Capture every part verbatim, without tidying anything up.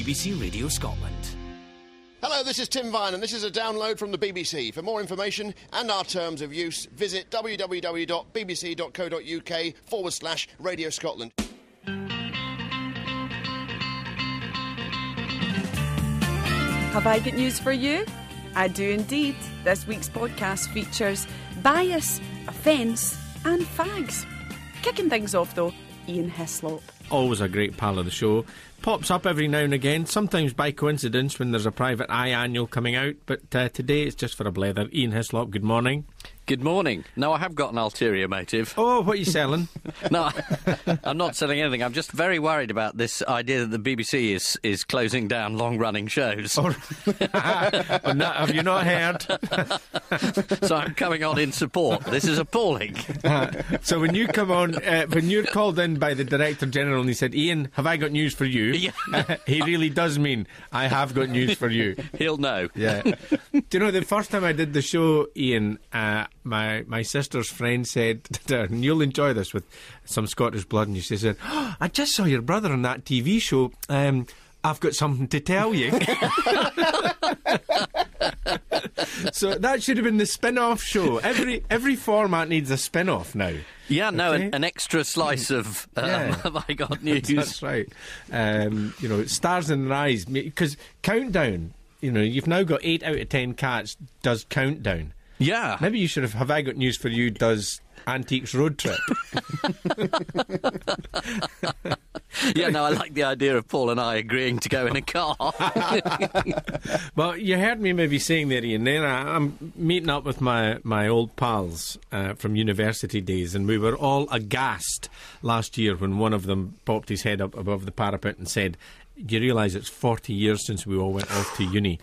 B B C Radio Scotland. Hello, this is Tim Vine, and this is a download from the B B C. For more information and our terms of use, visit www.bbc.co.uk forward slash Radio Scotland. Have I got news for you? I do indeed. This week's podcast features bias, offence and fags. Kicking things off, though, Ian Hislop. Always a great pal of the show. Pops up every now and again, sometimes by coincidence when there's a Private Eye annual coming out, but uh, today it's just for a blether. Ian Hislop, good morning. Good morning. No, I have got an ulterior motive. Oh, what are you selling? No, I'm not selling anything. I'm just very worried about this idea that the B B C is, is closing down long-running shows. Oh, no, have you not heard? So I'm coming on in support. This is appalling. Uh, so when you come on, uh, when you're called in by the Director General and he said, Ian, have I got news for you? Yeah. Uh, he really does mean, I have got news for you. He'll know. Yeah. Do you know, the first time I did the show, Ian... Uh, My my sister's friend said, and you'll enjoy this with some Scottish blood, and she said, oh, I just saw your brother on that T V show. Um, I've got something to tell you. So that should have been the spin-off show. Every every format needs a spin-off now. Yeah, no, okay? an, an extra slice of um, yeah. Have I Got News? That's right. Um, you know, stars in their eyes, because Countdown. You know, you've now got eight out of ten cats does Countdown. Yeah. Maybe you should have, have I got news for you, does Antiques Road Trip. Yeah, no, I like the idea of Paul and I agreeing to go in a car. Well, you heard me maybe saying there, Ian, there I'm meeting up with my, my old pals uh, from university days, and we were all aghast last year when one of them popped his head up above the parapet and said, you realise it's forty years since we all went off to uni.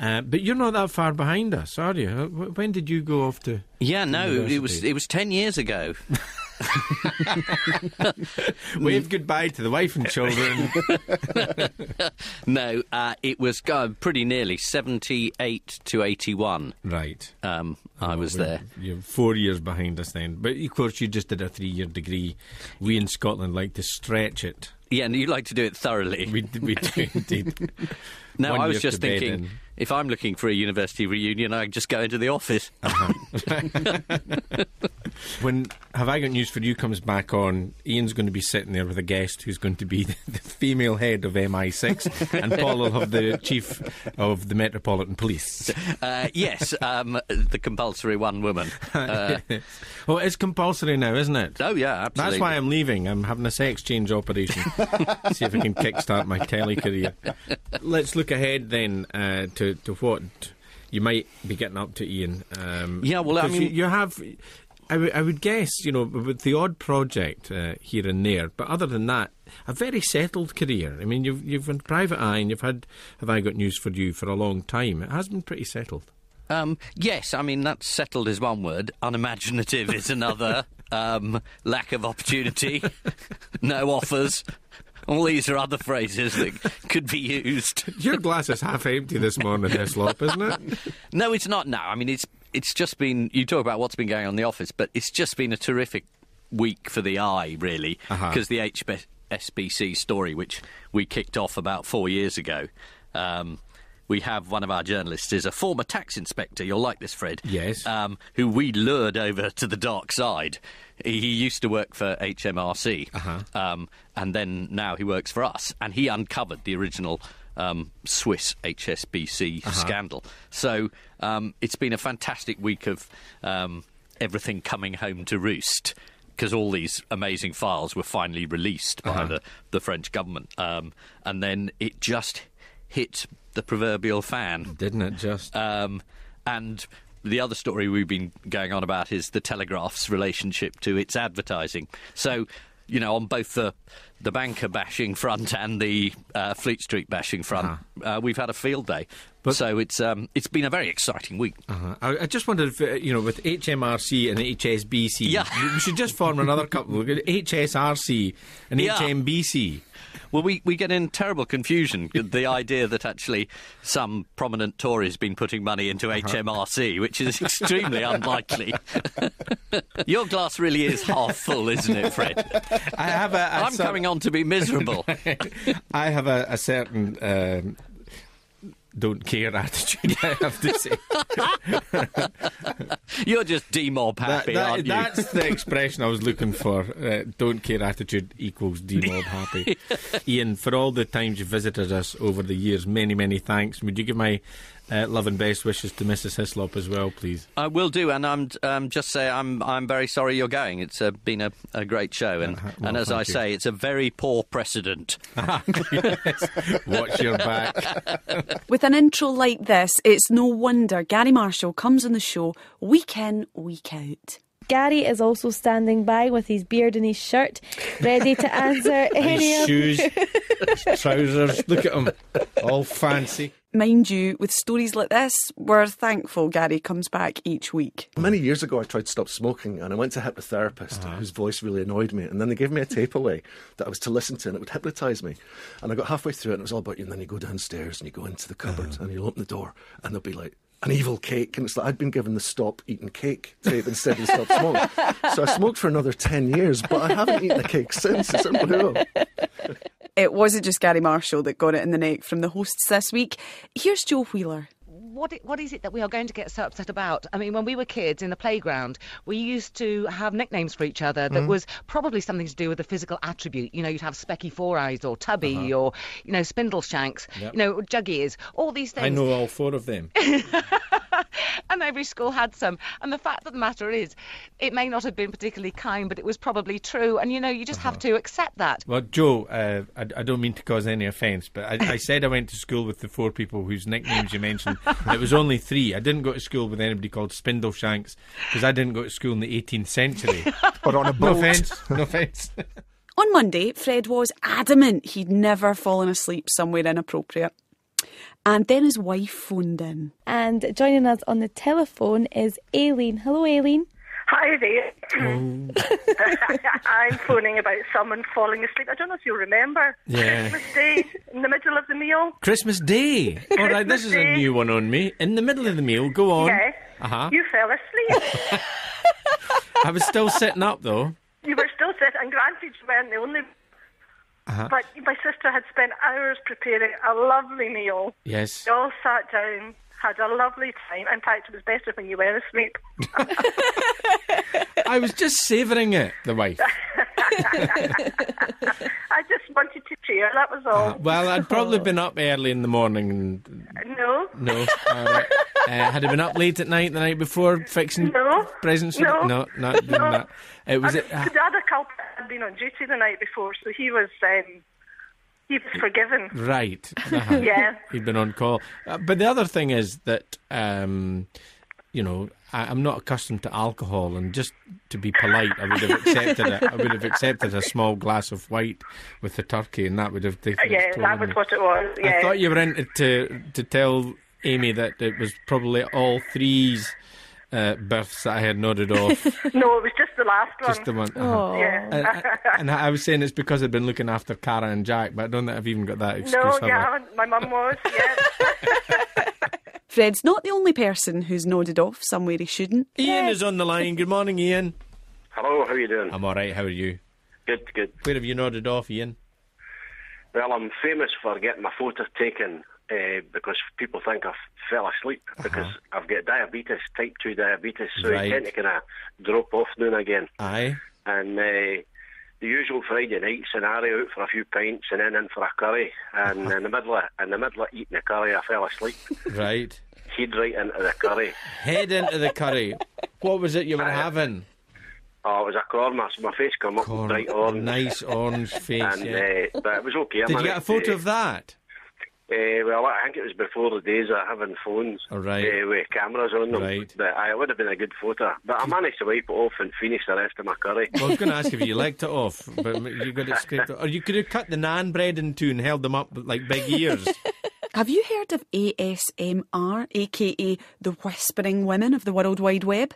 Uh, but you're not that far behind us, are you? When did you go off to Yeah, to no, university? it was it was ten years ago. Wave goodbye to the wife and children. No, uh, it was uh, pretty nearly seventy-eight to eighty-one. Right. Um, I oh, was there. You're four years behind us then. But, of course, you just did a three-year degree. We in Scotland like to stretch it. Yeah, and you like to do it thoroughly. We, we do, indeed. No, I was just thinking, if I'm looking for a university reunion, I just go into the office. Uh-huh. When Have I Got News For You comes back on, Ian's going to be sitting there with a guest who's going to be the, the female head of M I six and Paul will have the chief of the Metropolitan Police. Uh, yes, um, the compulsory one woman. Uh, well, it's compulsory now, isn't it? Oh, yeah, absolutely. That's why I'm leaving. I'm having a sex change operation. See if I can kickstart my telly career. Let's look ahead then uh, to to what you might be getting up to, Ian. Um, yeah, well, I mean, you, you have. I, w I would guess, you know, with the odd project uh, here and there, but other than that, a very settled career. I mean, you've you've had Private Eye and you've had Have I Got News For You for a long time. It has been pretty settled. Um, yes, I mean, that's settled is one word. Unimaginative is another. Um, lack of opportunity. No offers. All these are other phrases that could be used. Your glass is half empty this morning, Hislop, isn't it? No, it's not. No, I mean, it's it's just been... You talk about what's been going on in the office, but it's just been a terrific week for the eye, really, because uh-huh. the H S B C story, which we kicked off about four years ago, um, we have one of our journalists is a former tax inspector, you'll like this, Fred, yes, um, who we lured over to the dark side. He used to work for H M R C, uh-huh. um, and then now he works for us. And he uncovered the original um, Swiss H S B C uh-huh. scandal. So um, it's been a fantastic week of um, everything coming home to roost, because all these amazing files were finally released by uh-huh. the, the French government. Um, and then it just hit the proverbial fan. Didn't it just? Um, and... The other story we've been going on about is the Telegraph's relationship to its advertising. So, you know, on both the, the banker bashing front and the uh, Fleet Street bashing front, uh-huh. uh, we've had a field day. But so it's um, it's been a very exciting week. Uh-huh. I, I just wondered if, uh, you know, with H M R C and H S B C, yeah. we should just form another couple. H S R C and yeah. H M B C. Well, we, we get in terrible confusion. The idea that actually some prominent Tory's been putting money into uh-huh. H M R C, which is extremely unlikely. Your glass really is half full, isn't it, Fred? I have a, a I'm cer- coming on to be miserable. I have a, a certain... Um... don't care attitude, I have to say. You're just demob happy, that, that, aren't you? That's the expression I was looking for. Uh, don't care attitude equals demob happy. Ian, for all the times you visited us over the years, many, many thanks. Would you give my uh, love and best wishes to Missus Hislop as well, please? I will do, and I'm um, just say I'm I'm very sorry you're going. It's uh, been a, a great show, and, uh-huh. well, and as I you. say, it's a very poor precedent. Yes. Watch your back. With an intro like this, it's no wonder Gary Marshall comes on the show week in, week out. Gary is also standing by with his beard and his shirt, ready to answer any of... His shoes, his trousers, look at him, all fancy. Mind you, with stories like this, we're thankful Gary comes back each week. Many years ago I tried to stop smoking and I went to a hypnotherapist uh-huh. whose voice really annoyed me, and then they gave me a tape away that I was to listen to and it would hypnotise me. And I got halfway through it and it was all about you, and then you go downstairs and you go into the cupboard uh-huh. and you open the door and they'll be like, an evil cake, and it's like I'd been given the stop eating cake tape instead of stop smoking. So I smoked for another ten years, but I haven't eaten a cake since. It's unbelievable. It wasn't just Gary Marshall that got it in the neck from the hosts this week. Here's Joe Wheeler. What What is it that we are going to get so upset about? I mean, when we were kids in the playground, we used to have nicknames for each other that mm. was probably something to do with a physical attribute. You know, you'd have Specky Four-Eyes or Tubby uh-huh. or, you know, Spindle Shanks, yep. you know, Juggy Ears, all these things. I know all four of them. And every school had some. And the fact of the matter is, it may not have been particularly kind, but it was probably true. And, you know, you just uh-huh. have to accept that. Well, Joe, uh, I, I don't mean to cause any offence, but I, I said I went to school with the four people whose nicknames you mentioned. It was only three. I didn't go to school with anybody called Spindle Shanks because I didn't go to school in the eighteenth century. Or on a boat. No offence. No offence. On Monday, Fred was adamant he'd never fallen asleep somewhere inappropriate. And then his wife phoned in. And joining us on the telephone is Aileen. Hello, Aileen. Hi there. Oh. I'm phoning about someone falling asleep. I don't know if you remember. Yeah. Christmas Day, in the middle of the meal. Christmas Day. Christmas All right, this Day. Is a new one on me. In the middle of the meal, go on. Yeah. Uh-huh. You fell asleep. I was still sitting up, though. You were still sitting, and granted, you weren't the only... Uh-huh. But my sister had spent hours preparing a lovely meal. Yes. We all sat down, had a lovely time. In fact, it was better when you were asleep. I was just savouring it, the wife. I just wanted to cheer, that was all. Uh, well, I'd probably been up early in the morning. And... No. No. Uh, uh, had I been up late at night the night before fixing no. presents? No. No, not doing no. that. It was it. Uh, the other culprit had been on duty the night before, so he was... Um, He was forgiven. Right. Uh-huh. Yeah. He'd been on call. Uh, but the other thing is that, um, you know, I, I'm not accustomed to alcohol, and just to be polite, I would have accepted it. I would have accepted a small glass of white with the turkey, and that would have taken its toll. Yeah, that was me. What it was. Yeah. I thought you were in to, to tell Amy that it was probably all threes. Uh, births that I had nodded off. No, it was just the last one. Just the one. Uh-huh. Yeah. And, and I was saying it's because I'd been looking after Cara and Jack, but I don't think I've even got that excuse. No, you yeah, haven't. My mum was, yeah. Fred's not the only person who's nodded off somewhere he shouldn't. Ian is on the line. Good morning, Ian. Hello, how are you doing? I'm all right, how are you? Good, good. Where have you nodded off, Ian? Well, I'm famous for getting my photo taken. Uh, because people think I fell asleep because uh-huh. I've got diabetes, type two diabetes, so right. you tend to kind of drop off noon again. Aye. And uh, the usual Friday night scenario, out for a few pints and then in for a curry, and uh-huh. in the middle of in the middle of eating the curry, I fell asleep. Right. Head right into the curry. Head into the curry. What was it you were uh, having? Oh, it was a korma, so my face came up Corn- bright orange. Nice orange face. And, yeah. uh, but it was okay. Did you get a photo uh, of that? Uh, well, I think it was before the days of having phones oh, right. uh, with cameras on them. Right. But uh, it would have been a good photo. But I managed to wipe it off and finish the rest of my curry. Well, I was going to ask if you licked it off, but you got it scraped off. Or you could have cut the naan bread in two and held them up like big ears. Have you heard of A S M R, a k a the whispering women of the World Wide Web?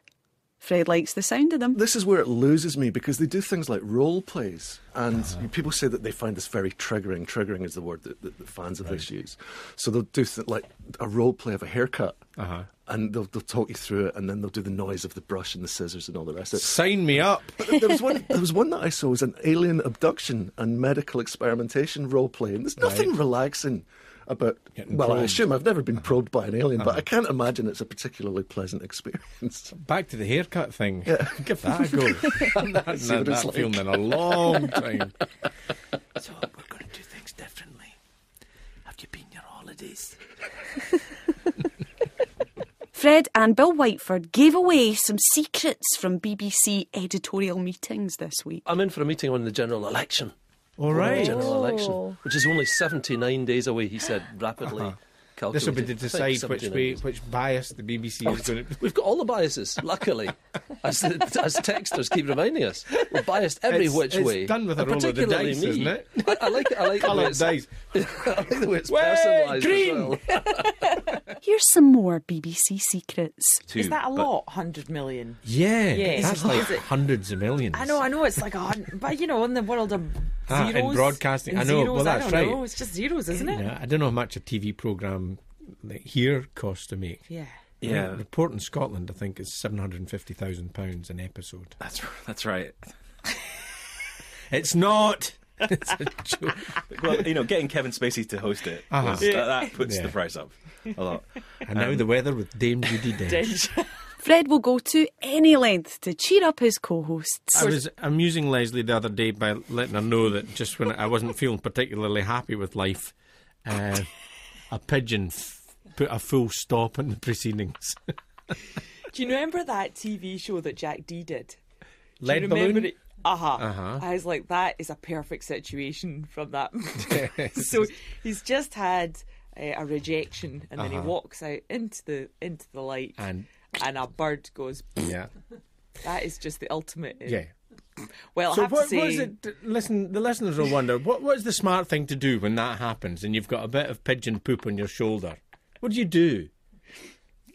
Fred likes the sound of them. This is where it loses me, because they do things like role plays, and uh-huh. people say that they find this very triggering. Triggering is the word that, that the fans of right. this use. So they'll do th- like a role play of a haircut, uh-huh. and they'll, they'll talk you through it, and then they'll do the noise of the brush and the scissors and all the rest of it. Sign me up! But there was one, there was one that I saw was an alien abduction and medical experimentation role play, and there's nothing right. relaxing about... Getting well, probed. I assume I've never been probed by an alien, uh-huh. but I can't imagine it's a particularly pleasant experience. Back to the haircut thing. Yeah. Give that a go. I haven't had that like. feeling in a long time. So, we're going to do things differently. Have you been your holidays? Fred and Bill Whiteford gave away some secrets from B B C editorial meetings this week. I'm in for a meeting on the general election. All right. General election, which is only seventy-nine days away, he said, rapidly uh-huh. calculated. This will be to decide which way, which bias the B B C oh, is going to... We've got all the biases, luckily, as, the, as texters keep reminding us. We're biased every it's, which it's way. It's done with a roll of the dice, me. Isn't it? I, I like it. I like the way it's, dice. I like the way it's personalised green! As well. Here's some more B B C secrets. Two, is that a lot? one hundred million? Yeah, yeah, that's like hundreds of millions. I know, I know, it's like a hundred... But, you know, in the world of... Ah, zeros, in broadcasting, in I know. Zeros, well, that's I don't right. know. It's just zeros, isn't it? Yeah, I don't know how much a T V programme here costs to make. Yeah, yeah. The Report in Scotland, I think, is seven hundred and fifty thousand pounds an episode. That's that's right. It's not. It's a joke. Well, you know, getting Kevin Spacey to host it, uh-huh. was, that, that puts yeah. the price up a lot. And um, now the weather with Dame Judy Dench. Fred will go to any length to cheer up his co-hosts. I was amusing Leslie the other day by letting her know that just when I wasn't feeling particularly happy with life, uh, a pigeon f- put a full stop in the proceedings. Do you remember that T V show that Jack Dee did? Do Lead Balloon? Uh-huh. uh-huh. I was like, that is a perfect situation from that. Yes. So he's just had uh, a rejection, and uh-huh. then he walks out into the into the light, and and a bird goes. Yeah. That is just the ultimate. In. Yeah. Well, so I have what, to say, what is it? Listen, the listeners will wonder what what is the smart thing to do when that happens, and you've got a bit of pigeon poop on your shoulder. What do you do?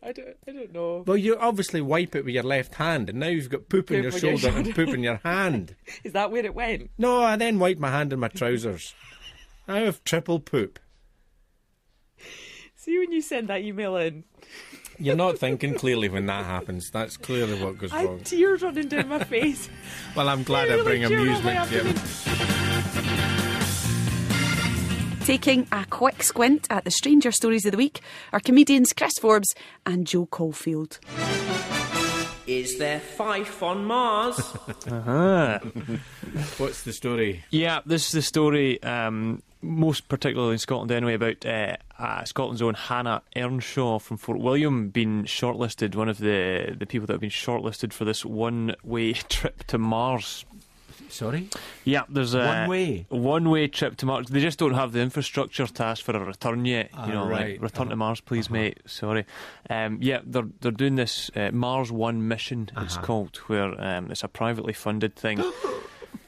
I don't, I don't know. Well, you obviously wipe it with your left hand, and now you've got poop, poop on your shoulder your and poop in your hand. Is that where it went? No, I then wiped my hand in my trousers. I have triple poop. See, when you send that email in, you're not thinking clearly when that happens. That's clearly what goes I wrong. I have tears running down my face. Well, I'm glad I, really I bring amusement to you. Taking a quick squint at the stranger stories of the week are comedians Chris Forbes and Joe Caulfield. Is there Fife on Mars? Uh-huh. What's the story? Yeah, this is the story, um, most particularly in Scotland anyway, about uh, uh, Scotland's own Hannah Earnshaw from Fort William being shortlisted, one of the, the people that have been shortlisted for this one-way trip to Mars. Sorry? Yeah, there's a... One-way? One-way trip to Mars. They just don't have the infrastructure to ask for a return yet. Ah, you know, right. like, return uh-huh. to Mars, please, uh-huh. mate. Sorry. Um, yeah, they're they're doing this uh, Mars One mission, uh-huh. it's called, where um, it's a privately funded thing.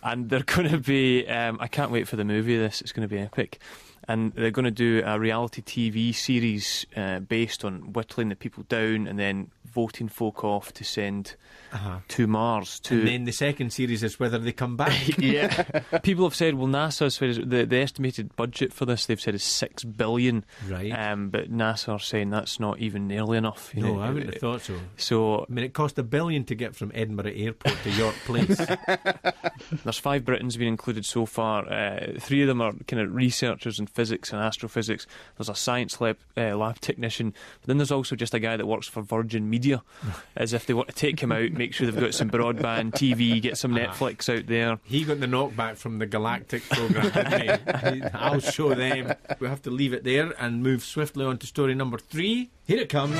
And they're going to be... Um, I can't wait for the movie, this. It's going to be epic. And they're going to do a reality T V series uh, based on whittling the people down and then voting folk off to send uh-huh. to Mars. To and then the second series is whether they come back. Yeah. People have said, well, NASA's... The, the estimated budget for this, they've said, is six billion dollars. Right. Um, but NASA are saying that's not even nearly enough. You no, know? I wouldn't it, have thought so. So... I mean, it cost a billion to get from Edinburgh Airport to York Place. There's five Britons been included so far. Uh, three of them are kind of researchers and physics and astrophysics. There's a science lab, uh, lab technician, but then there's also just a guy that works for Virgin Media, as if they want to take him out, make sure they've got some broadband T V, get some Netflix out there. He got the knockback from the galactic programme, didn't he? I'll show them. We have to leave it there and move swiftly on to story number three. Here it comes.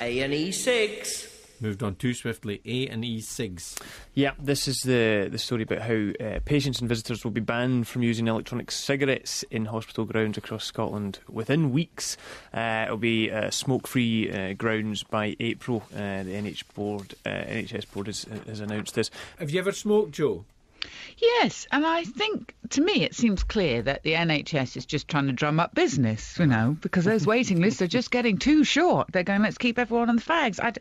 A and E six. Moved on too swiftly. A and E SIGs. Yeah, this is the the story about how uh, patients and visitors will be banned from using electronic cigarettes in hospital grounds across Scotland within weeks. Uh, it'll be uh, smoke-free uh, grounds by April. Uh, the N H board, uh, N H S board has, has announced this. Have you ever smoked, Joe? Yes, and I think, to me, it seems clear that the N H S is just trying to drum up business, you know, because those waiting lists are just getting too short. They're going, let's keep everyone on the fags. I,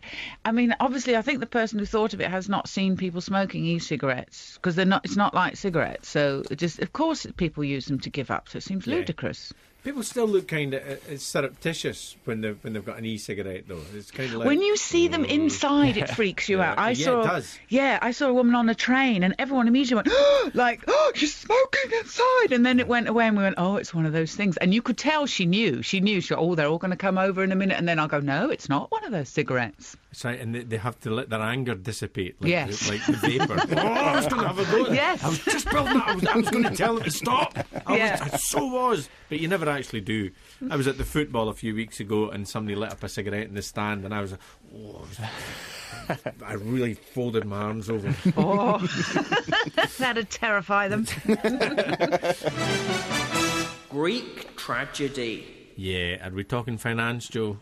I mean, obviously, I think the person who thought of it has not seen people smoking e-cigarettes, because they're not. It's not like cigarettes. So, just of course, people use them to give up, so it seems yeah. ludicrous. People still look kind of uh, it's surreptitious when they've, when they've got an e-cigarette, though. It's kind of like... When you see them inside, it freaks you yeah. out. I yeah, saw, it does. Yeah, I saw a woman on a train, and everyone immediately went, oh, like, oh, she's smoking inside. And then it went away, and we went, oh, it's one of those things. And you could tell she knew. She knew, she oh, they're all going to come over in a minute. And then I'll go, no, it's not one of those cigarettes. That's right, and they, they have to let their anger dissipate. Like, yes. The, like the vapour. oh, I was going to have a go. Yes. I was just building that. I was, I was going to tell them to stop. I, yeah. was, I so was. But you never actually do. I was at the football a few weeks ago and somebody lit up a cigarette in the stand, and I was like, oh, I, was, I really folded my arms over. Oh, that'd terrify them. Greek tragedy. Yeah, are we talking finance, Joe?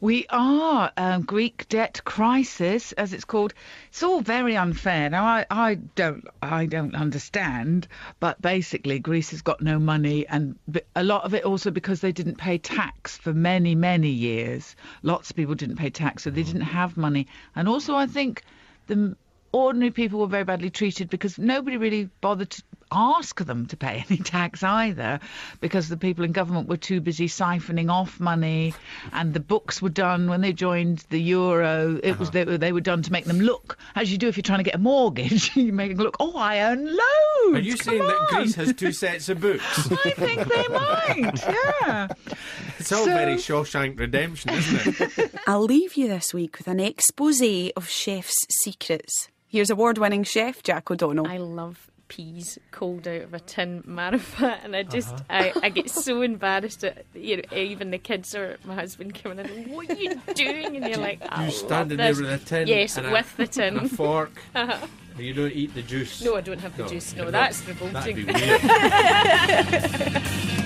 We are. Um, Greek debt crisis, as it's called. It's all very unfair. Now, I, I don't I don't understand, but basically Greece has got no money, and a lot of it also because they didn't pay tax for many, many years. Lots of people didn't pay tax, so they didn't have money. And also I think the ordinary people were very badly treated because nobody really bothered to ask them to pay any tax either, because the people in government were too busy siphoning off money, and the books were done when they joined the euro. It uh-huh. was they, they were done to make them look, as you do if you're trying to get a mortgage, you make them look, oh, I earn loads. Are you Come saying on. That Greece has two sets of books? I think they might, yeah. It's all so... very Shawshank Redemption, isn't it? I'll leave you this week with an exposé of chefs' secrets. Here's award-winning chef Jack O'Donnell. I love peas cold out of a tin Marifat, and I just uh-huh. I, I get so embarrassed at, you know, even the kids or my husband coming in, what are you doing? And they're like, I you standing there with a tin, yes, and with a, the tin and a fork uh-huh. and you don't eat the juice. No, I don't have the no, juice. No, that's revolting. That'd be weird.